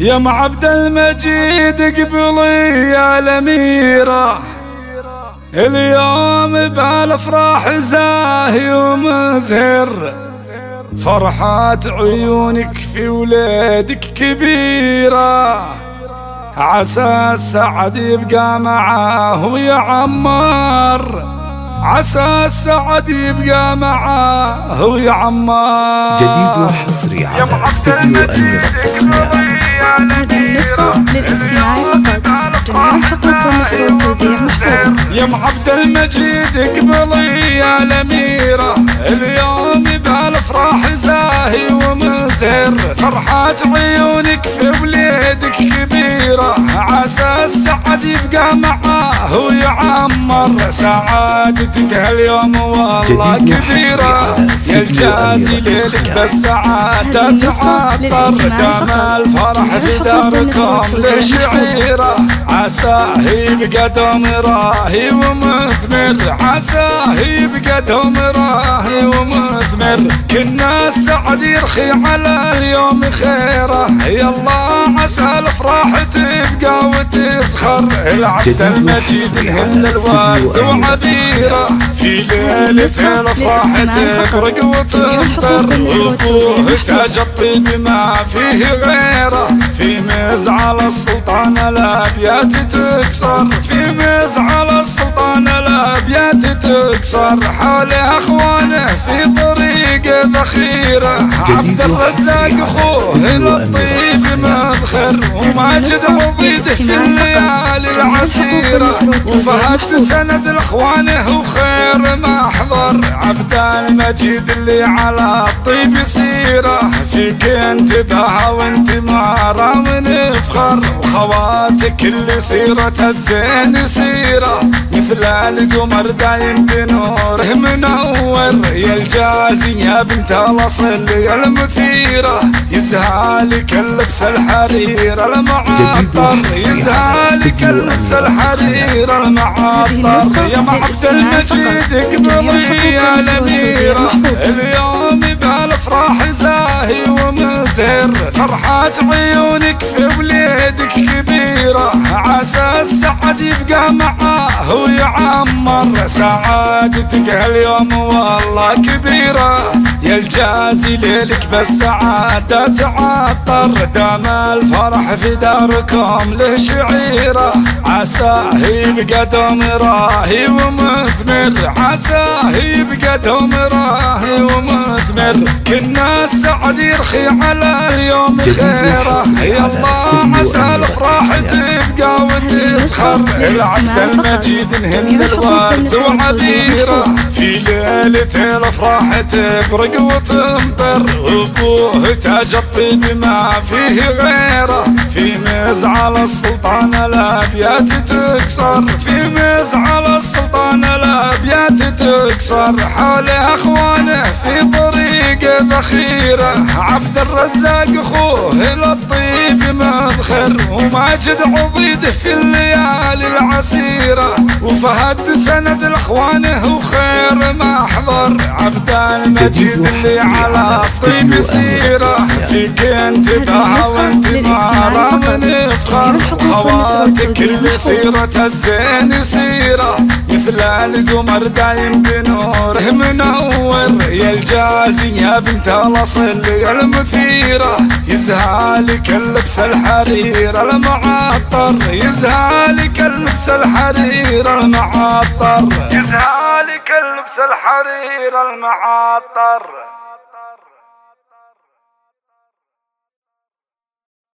يا ما عبد المجيد قبلي يا الأميرة، اليوم بالأفراح زاهي ومزهر، فرحات عيونك في ولادك كبيرة، عسى السعد يبقى معاه يا عمار، عسى السعد يبقى معاه يا عمار. جديد وحصري على استديو يا عبد المجيد قبلي يا الأميرة، اليوم بالأفراح زاهي ومزهر، فرحات عيونك في ولادك كبيرة، عسى السعد يبقى معاه ويعمر، سعادتك هاليوم والله كبيرة، يا الجازي ليلك بالسعادة تعطر، دام الفرح في داركم له شعيرة، عساه يبقى دوم راهي ومثمر، عساه يبقى دوم راهي ومثمر، كنا السعد يرخي على اليوم خيره، يلا عسى الافراح تبقى وتسخر، العبد المجيد الهن الوالد وعبيره، في ليله الافراح تبرق وتمطر، وابوه تاج الطيب ما فيه غيره، في مزعل السلطان الابيات تكسر، في مزعل السلطان الابيات تكسر، حول اخوانه في طريق ذخيره، عبد الرزاق اخوه للطيب مذخر، وماجد وضيده في الليالي العسيره، وفهد سند لاخوانه وخير ما حضر، عبد المجيد اللي على الطيب سيره، فيك انتباه وانت ماره ونفخر، وخواتك اللي سيرتها الزين سيره، مثل القمر دايم بنوره منور، يا الجازي يا بنت الاصل يا المثيره، يزهالك اللبس الحرير المعطر، يزهالك اللبس الحرير المعطر، يا عبد المجيد قبلي يا الأميرة، اليوم بالافراح زاهي ومزهر، فرحات عيونك في ولادك كبيرة، عسى السعد يبقى معاه ويعمر، سعادتك هاليوم والله كبيرة، يا الجازي ليلك بالسعادة تعطر، دام الفرح في داركم له شعيرة، عساه يبقى دوم راهي ومثمر، عساه يبقى دوم راهي ومثمر، كنا السعد يرخي على اليوم خيره، يلا عسى الافراح تبقى وتسخر، العبد المجيد نهن الورد وعبيره، في ليله الافراح تبرق وتمطر، وابوه تاج الطيب ما فيه غيره، في مزعل السلطان الابيات تكسر، في مزعل السلطان الابيات تكسر، حول اخوانه في طريق ذخيره، عبد الرزاق اخوه للطيب مذخر، وماجد عضيده في الليالي العسيره، وفهد سند لاخوانه وخير ما حضر، عبد المجيد اللي على الطيب سيره، فيك انتباه وانت ماره ونفخر، وخواتك اللي سيرتها الزين سيره، مثل القمر دايم بنوره منور، يا الجازي يا بنت الاصل يا المثيره، يزهالك اللبس الحرير المعطر، يزهالك اللبس الحرير المعطر، يزهالك اللبس الحرير المعطر.